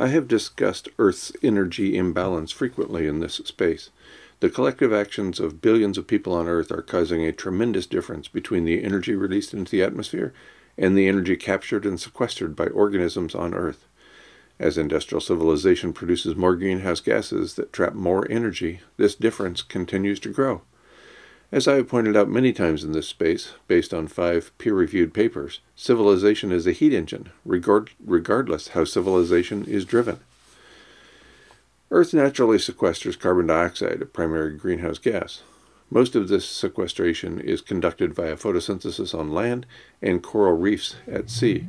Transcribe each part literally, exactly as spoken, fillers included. I have discussed Earth's energy imbalance frequently in this space. The collective actions of billions of people on Earth are causing a tremendous difference between the energy released into the atmosphere and the energy captured and sequestered by organisms on Earth. As industrial civilization produces more greenhouse gases that trap more energy, this difference continues to grow. As I have pointed out many times in this space, based on five peer-reviewed papers, civilization is a heat engine, regard regardless how civilization is driven. Earth naturally sequesters carbon dioxide, a primary greenhouse gas. Most of this sequestration is conducted via photosynthesis on land and coral reefs at sea.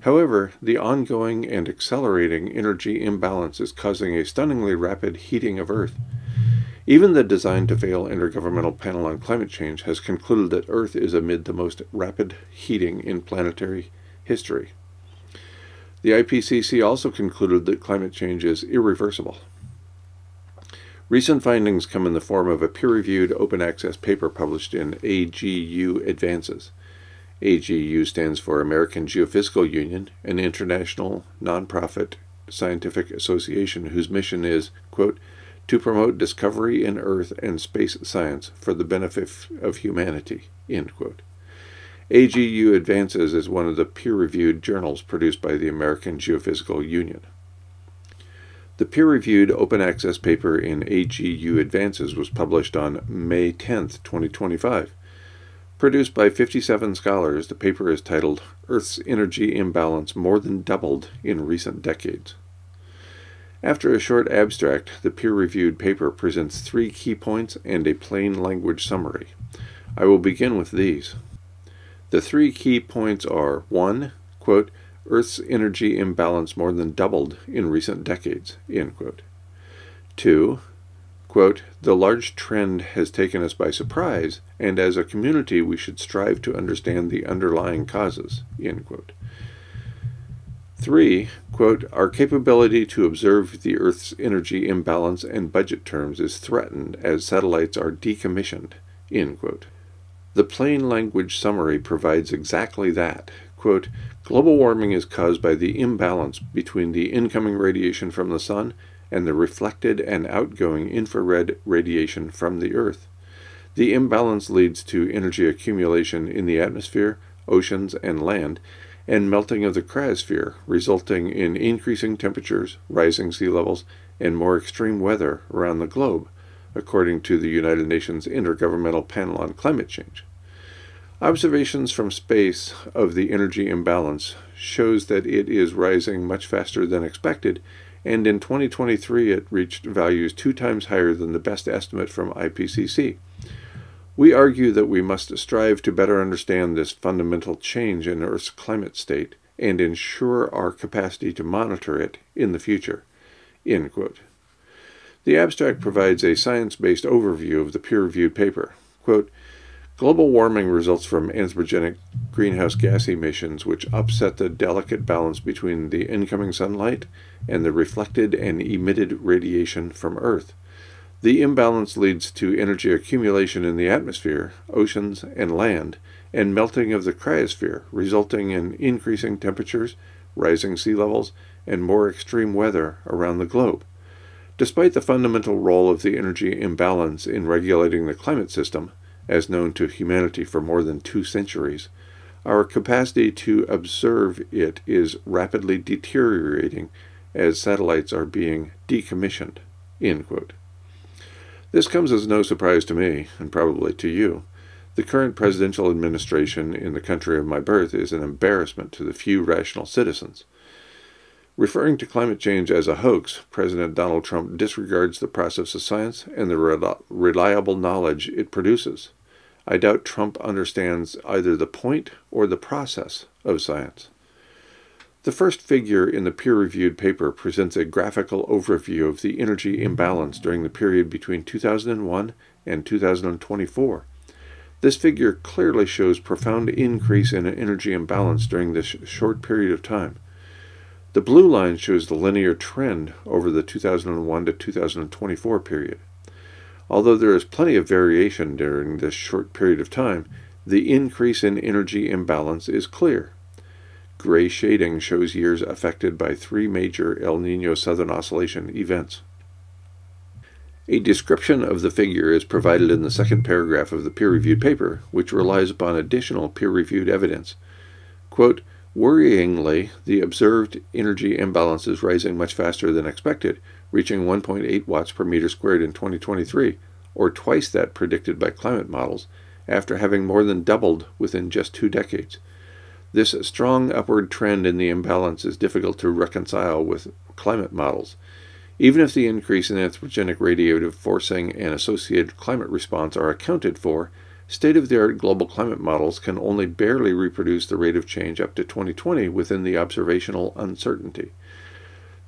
However, the ongoing and accelerating energy imbalance is causing a stunningly rapid heating of Earth. Even the designed-to-fail Intergovernmental Panel on Climate Change has concluded that Earth is amid the most rapid heating in planetary history. The I P C C also concluded that climate change is irreversible. Recent findings come in the form of a peer-reviewed open-access paper published in A G U Advances. A G U stands for American Geophysical Union, an international nonprofit scientific association whose mission is, quote, to promote discovery in Earth and space science for the benefit of humanity, end quote. A G U Advances is one of the peer-reviewed journals produced by the American Geophysical Union. The peer-reviewed open-access paper in A G U Advances was published on May tenth, twenty twenty-five. Produced by fifty-seven scholars, the paper is titled, Earth's Energy Imbalance More Than Doubled in Recent Decades. After a short abstract, the peer-reviewed paper presents three key points and a plain language summary. I will begin with these. The three key points are, one, quote, Earth's energy imbalance more than doubled in recent decades, end quote. Two, quote, the large trend has taken us by surprise, and as a community we should strive to understand the underlying causes, end quote. Three, quote, our capability to observe the Earth's energy imbalance in budget terms is threatened as satellites are decommissioned, end quote. The plain language summary provides exactly that. Quote, global warming is caused by the imbalance between the incoming radiation from the sun and the reflected and outgoing infrared radiation from the Earth. The imbalance leads to energy accumulation in the atmosphere, oceans, and land, and melting of the cryosphere, resulting in increasing temperatures, rising sea levels, and more extreme weather around the globe, according to the United Nations Intergovernmental Panel on Climate Change. Observations from space of the energy imbalance shows that it is rising much faster than expected, and in twenty twenty-three it reached values two times higher than the best estimate from I P C C. We argue that we must strive to better understand this fundamental change in Earth's climate state and ensure our capacity to monitor it in the future, end quote. The abstract provides a science-based overview of the peer-reviewed paper. Quote, global warming results from anthropogenic greenhouse gas emissions which upset the delicate balance between the incoming sunlight and the reflected and emitted radiation from Earth. The imbalance leads to energy accumulation in the atmosphere, oceans, and land, and melting of the cryosphere, resulting in increasing temperatures, rising sea levels, and more extreme weather around the globe. Despite the fundamental role of the energy imbalance in regulating the climate system, as known to humanity for more than two centuries, our capacity to observe it is rapidly deteriorating as satellites are being decommissioned, end quote. This comes as no surprise to me, and probably to you. The current presidential administration in the country of my birth is an embarrassment to the few rational citizens. Referring to climate change as a hoax, President Donald Trump disregards the process of science and the rel- reliable knowledge it produces. I doubt Trump understands either the point or the process of science. The first figure in the peer-reviewed paper presents a graphical overview of the energy imbalance during the period between two thousand one and two thousand twenty-four. This figure clearly shows profound increase in energy imbalance during this short period of time. The blue line shows the linear trend over the two thousand one to two thousand twenty-four period. Although there is plenty of variation during this short period of time, the increase in energy imbalance is clear. Gray shading shows years affected by three major El Niño-Southern Oscillation events. A description of the figure is provided in the second paragraph of the peer-reviewed paper, which relies upon additional peer-reviewed evidence. Quote, worryingly, the observed energy imbalance is rising much faster than expected, reaching one point eight watts per meter squared in twenty twenty-three, or twice that predicted by climate models, after having more than doubled within just two decades. This strong upward trend in the imbalance is difficult to reconcile with climate models. Even if the increase in anthropogenic radiative forcing and associated climate response are accounted for, state-of-the-art global climate models can only barely reproduce the rate of change up to twenty twenty within the observational uncertainty.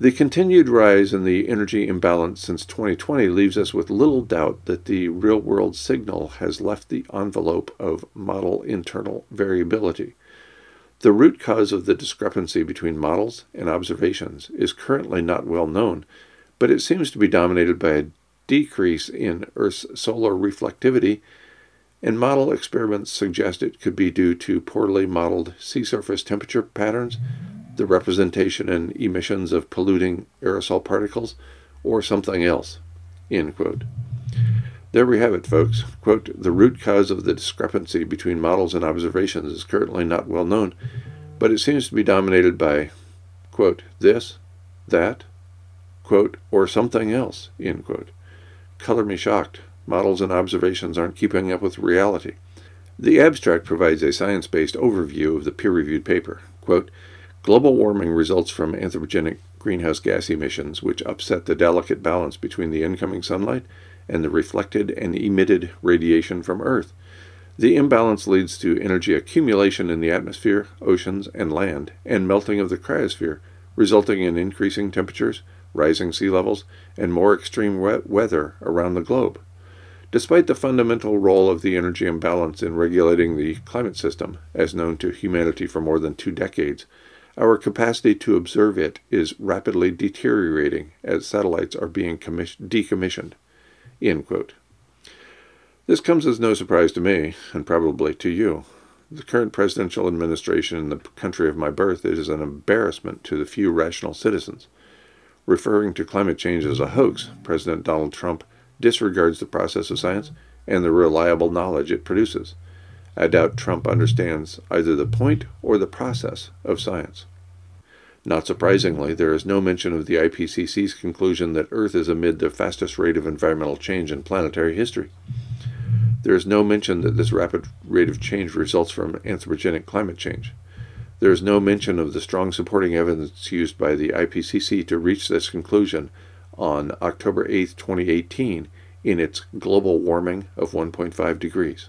The continued rise in the energy imbalance since twenty twenty leaves us with little doubt that the real-world signal has left the envelope of model internal variability. The root cause of the discrepancy between models and observations is currently not well known, but it seems to be dominated by a decrease in Earth's solar reflectivity, and model experiments suggest it could be due to poorly modeled sea surface temperature patterns, the representation and emissions of polluting aerosol particles, or something else. End quote. There we have it, folks. Quote, the root cause of the discrepancy between models and observations is currently not well known, but it seems to be dominated by, quote, this, that, quote, or something else, end quote. Color me shocked. Models and observations aren't keeping up with reality. The abstract provides a science-based overview of the peer-reviewed paper. Quote, global warming results from anthropogenic greenhouse gas emissions, which upset the delicate balance between the incoming sunlight and the reflected and emitted radiation from Earth. The imbalance leads to energy accumulation in the atmosphere, oceans, and land, and melting of the cryosphere, resulting in increasing temperatures, rising sea levels, and more extreme wet weather around the globe. Despite the fundamental role of the energy imbalance in regulating the climate system, as known to humanity for more than two decades, our capacity to observe it is rapidly deteriorating as satellites are being decommissioned. End quote. This comes as no surprise to me, and probably to you. The current presidential administration in the country of my birth is an embarrassment to the few rational citizens. Referring to climate change as a hoax, President Donald Trump disregards the process of science and the reliable knowledge it produces. I doubt Trump understands either the point or the process of science. Not surprisingly, there is no mention of the I P C C's conclusion that Earth is amid the fastest rate of environmental change in planetary history. There is no mention that this rapid rate of change results from anthropogenic climate change. There is no mention of the strong supporting evidence used by the I P C C to reach this conclusion on October eighth, twenty eighteen, in its Global Warming of one point five degrees.